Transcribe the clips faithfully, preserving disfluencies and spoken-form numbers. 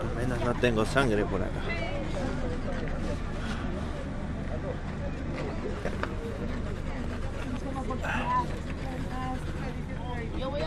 Apenas no tengo sangre por acá. Yo voy a...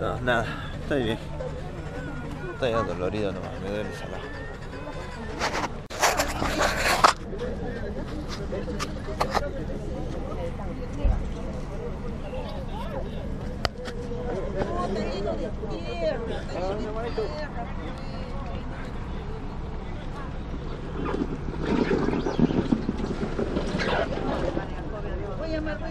No, nada, estoy bien. Estoy adolorido nomás, me duele el salado. Voy a llamar, voy a